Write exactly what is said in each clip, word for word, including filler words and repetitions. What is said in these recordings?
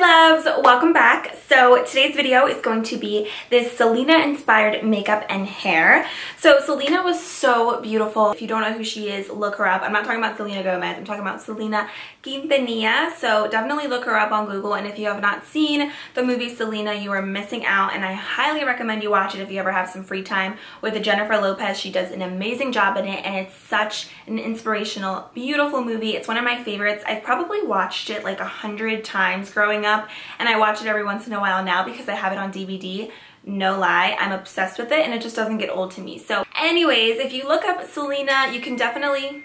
my loves, welcome back. So today's video is going to be this Selena inspired makeup and hair. So Selena was so beautiful. If you don't know who she is, look her up. I'm not talking about Selena Gomez, I'm talking about Selena Quintanilla. So definitely look her up on Google, and if you have not seen the movie Selena, you are missing out, and I highly recommend you watch it if you ever have some free time. With Jennifer Lopez, she does an amazing job in it, and it's such an inspirational, beautiful movie. It's one of my favorites. I've probably watched it like a hundred times growing up, and I watch it every once in a while now because I have it on D V D. No lie, I'm obsessed with it, and it just doesn't get old to me. So anyways, if you look up Selena, you can definitely...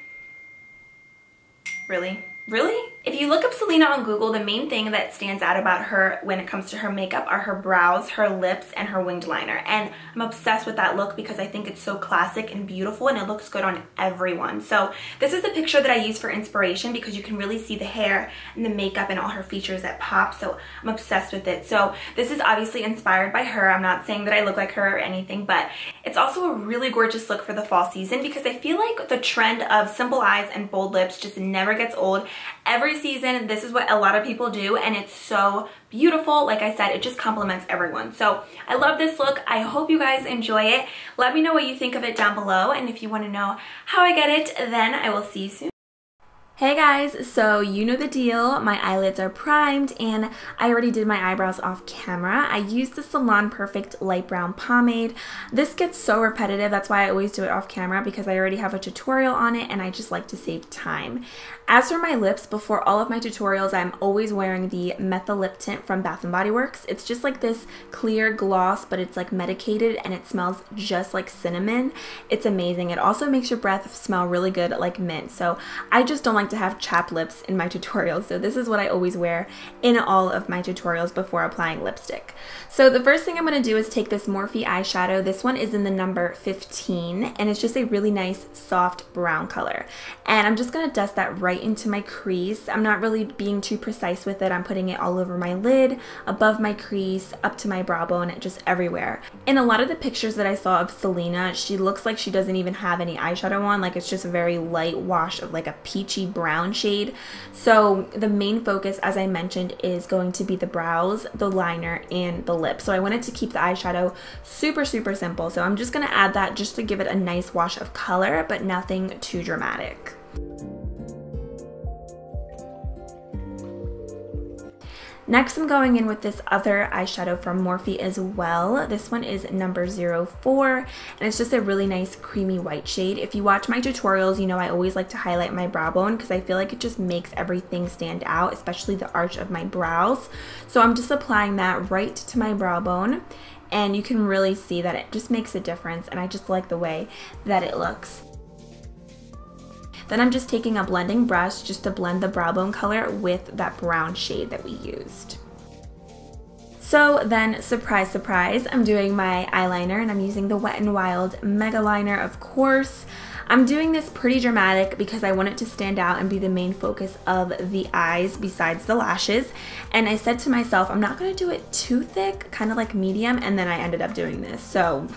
Really? Really? If you look up Selena on Google, the main thing that stands out about her when it comes to her makeup are her brows, her lips, and her winged liner. And I'm obsessed with that look because I think it's so classic and beautiful, and it looks good on everyone. So this is the picture that I use for inspiration because you can really see the hair and the makeup and all her features that pop. So I'm obsessed with it. So this is obviously inspired by her. I'm not saying that I look like her or anything, but it's also a really gorgeous look for the fall season because I feel like the trend of simple eyes and bold lips just never gets old. Every season, this is what a lot of people do, and it's so beautiful. Like I said, it just complements everyone. So I love this look. I hope you guys enjoy it. Let me know what you think of it down below, and if you want to know how I get it, then I will see you soon. Hey guys, so you know the deal. My eyelids are primed, and I already did my eyebrows off camera. I used the Salon Perfect light brown pomade. This gets so repetitive, that's why I always do it off camera because I already have a tutorial on it, and I just like to save time. As for my lips, before all of my tutorials, I'm always wearing the Methyl Lip Tint from Bath and Body Works. It's just like this clear gloss, but it's like medicated, and it smells just like cinnamon. It's amazing. It also makes your breath smell really good like mint, so I just don't like to have chapped lips in my tutorials, so this is what I always wear in all of my tutorials before applying lipstick. So the first thing I'm going to do is take this Morphe eyeshadow. This one is in the number fifteen, and it's just a really nice soft brown color, and I'm just going to dust that right into my crease. I'm not really being too precise with it. I'm putting it all over my lid, above my crease, up to my brow bone, just everywhere. In a lot of the pictures that I saw of Selena, she looks like she doesn't even have any eyeshadow on, like it's just a very light wash of like a peachy brown shade. So the main focus, as I mentioned, is going to be the brows, the liner, and the lips. So I wanted to keep the eyeshadow super super simple, so I'm just going to add that just to give it a nice wash of color, but nothing too dramatic. Next, I'm going in with this other eyeshadow from Morphe as well. This one is number zero four, and it's just a really nice creamy white shade. If you watch my tutorials, you know I always like to highlight my brow bone because I feel like it just makes everything stand out, especially the arch of my brows. So I'm just applying that right to my brow bone, and you can really see that it just makes a difference, and I just like the way that it looks. Then I'm just taking a blending brush just to blend the brow bone color with that brown shade that we used. So then, surprise, surprise, I'm doing my eyeliner, and I'm using the Wet n Wild Mega Liner, of course. I'm doing this pretty dramatic because I want it to stand out and be the main focus of the eyes besides the lashes. And I said to myself, I'm not going to do it too thick, kind of like medium, and then I ended up doing this. So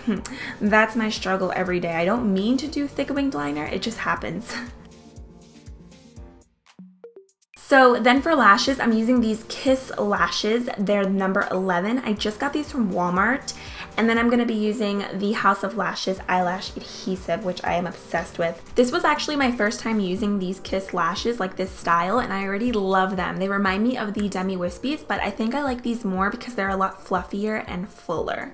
that's my struggle every day. I don't mean to do thick winged liner, it just happens. So then for lashes, I'm using these Kiss Lashes. They're number eleven. I just got these from Walmart. And then I'm going to be using the House of Lashes eyelash adhesive, which I am obsessed with. This was actually my first time using these Kiss Lashes, like this style, and I already love them. They remind me of the Demi Wispies, but I think I like these more because they're a lot fluffier and fuller.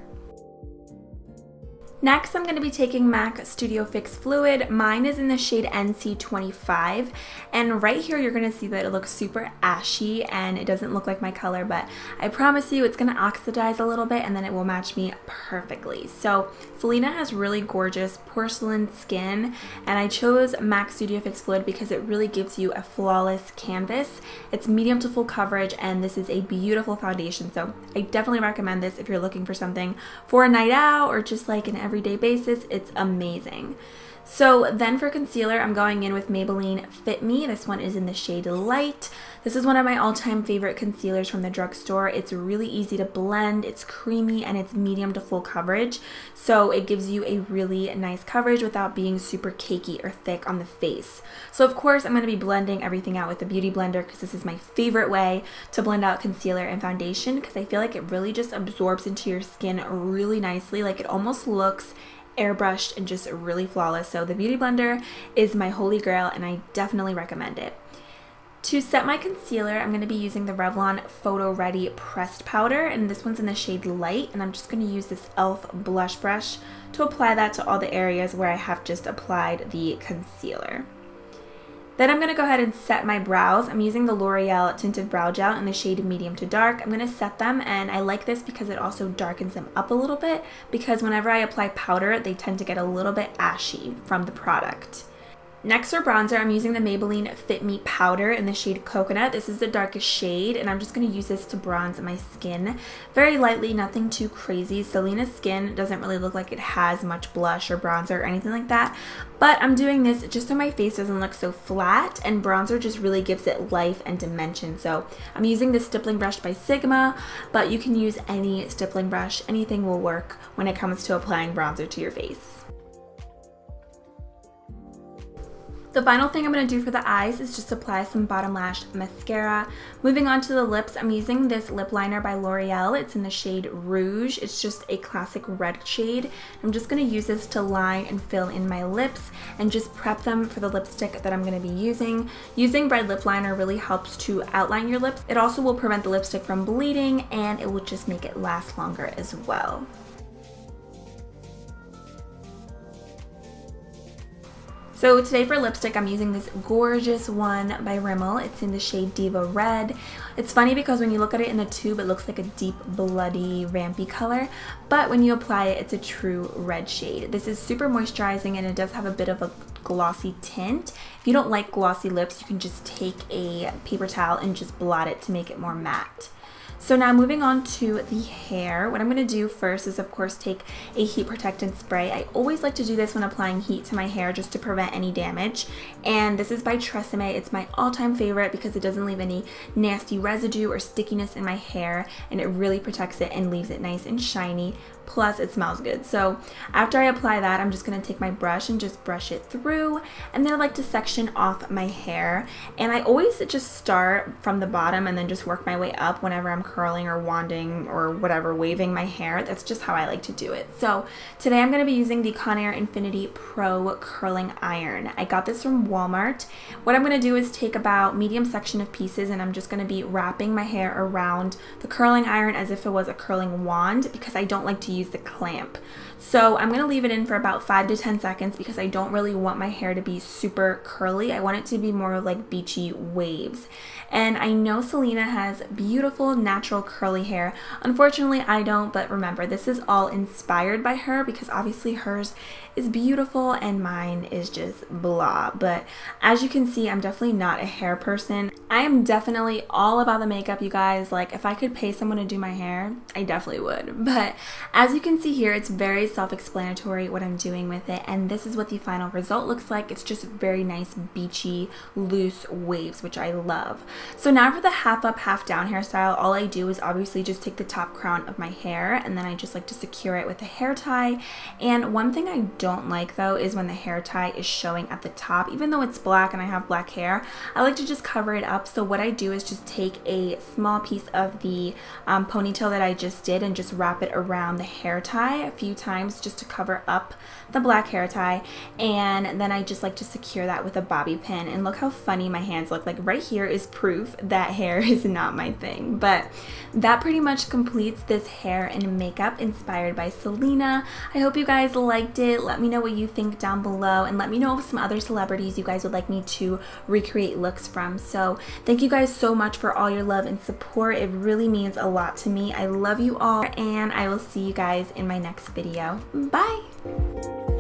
Next, I'm going to be taking MAC Studio Fix Fluid. Mine is in the shade N C twenty-five, and right here you're going to see that it looks super ashy, and it doesn't look like my color, but I promise you it's going to oxidize a little bit, and then it will match me perfectly. So Selena has really gorgeous porcelain skin, and I chose MAC Studio Fix Fluid because it really gives you a flawless canvas. It's medium to full coverage, and this is a beautiful foundation, so I definitely recommend this if you're looking for something for a night out or just like an everyday basis. It's amazing. So then for concealer, I'm going in with Maybelline Fit Me. This one is in the shade Light. This is one of my all-time favorite concealers from the drugstore. It's really easy to blend, it's creamy, and it's medium to full coverage. So it gives you a really nice coverage without being super cakey or thick on the face. So of course, I'm going to be blending everything out with a beauty blender because this is my favorite way to blend out concealer and foundation because I feel like it really just absorbs into your skin really nicely. Like it almost looks airbrushed and just really flawless. So the beauty blender is my holy grail and I definitely recommend it. To set my concealer, I'm going to be using the Revlon Photo Ready Pressed Powder, and this one's in the shade Light, and I'm just going to use this e l f blush brush to apply that to all the areas where I have just applied the concealer. Then I'm going to go ahead and set my brows. I'm using the L'Oreal Tinted Brow Gel in the shade Medium to Dark. I'm going to set them, and I like this because it also darkens them up a little bit, because whenever I apply powder, they tend to get a little bit ashy from the product. Next for bronzer, I'm using the Maybelline Fit Me Powder in the shade Coconut. This is the darkest shade, and I'm just going to use this to bronze my skin. Very lightly, nothing too crazy. Selena's skin doesn't really look like it has much blush or bronzer or anything like that, but I'm doing this just so my face doesn't look so flat, and bronzer just really gives it life and dimension. So I'm using this stippling brush by Sigma, but you can use any stippling brush. Anything will work when it comes to applying bronzer to your face. The final thing I'm going to do for the eyes is just apply some bottom lash mascara. Moving on to the lips, I'm using this lip liner by L'Oreal. It's in the shade Rouge. It's just a classic red shade. I'm just going to use this to line and fill in my lips and just prep them for the lipstick that I'm going to be using. Using red lip liner really helps to outline your lips. It also will prevent the lipstick from bleeding, and it will just make it last longer as well. So today for lipstick, I'm using this gorgeous one by Rimmel. It's in the shade Diva Red. It's funny because when you look at it in the tube, it looks like a deep, bloody, rampy color, but when you apply it, it's a true red shade. This is super moisturizing, and it does have a bit of a glossy tint. If you don't like glossy lips, you can just take a paper towel and just blot it to make it more matte. So now moving on to the hair, what I'm going to do first is of course take a heat protectant spray. I always like to do this when applying heat to my hair just to prevent any damage. And this is by Tresemme. It's my all-time favorite because it doesn't leave any nasty residue or stickiness in my hair, and it really protects it and leaves it nice and shiny. Plus it smells good. So after I apply that, I'm just going to take my brush and just brush it through, and then I like to section off my hair. And I always just start from the bottom and then just work my way up whenever I'm curling or wanding or whatever, waving my hair. That's just how I like to do it. So today I'm going to be using the Conair Infinity Pro curling iron. I got this from Walmart. What I'm going to do is take about medium section of pieces, and I'm just going to be wrapping my hair around the curling iron as if it was a curling wand because I don't like to use the clamp. So I'm going to leave it in for about five to ten seconds because I don't really want my hair to be super curly. I want it to be more like beachy waves. And I know Selena has beautiful natural curly hair. Unfortunately, I don't, but remember, this is all inspired by her because obviously hers is beautiful and mine is just blah. But as you can see, I'm definitely not a hair person. I am definitely all about the makeup, you guys. Like, if I could pay someone to do my hair, I definitely would. But as you can see here, it's very self-explanatory what I'm doing with it, and this is what the final result looks like. It's just very nice, beachy, loose waves, which I love. So now for the half up, half down hairstyle, all I do is obviously just take the top crown of my hair, and then I just like to secure it with a hair tie. And one thing I do don't like though is when the hair tie is showing at the top. Even though it's black and I have black hair, I like to just cover it up. So what I do is just take a small piece of the um, ponytail that I just did and just wrap it around the hair tie a few times just to cover up the black hair tie, and then I just like to secure that with a bobby pin. And look how funny my hands look. Like right here is proof that hair is not my thing. But that pretty much completes this hair and makeup inspired by Selena. I hope you guys liked it. Let Let me know what you think down below, and let me know of some other celebrities you guys would like me to recreate looks from. So thank you guys so much for all your love and support. It really means a lot to me. I love you all, and I will see you guys in my next video. Bye!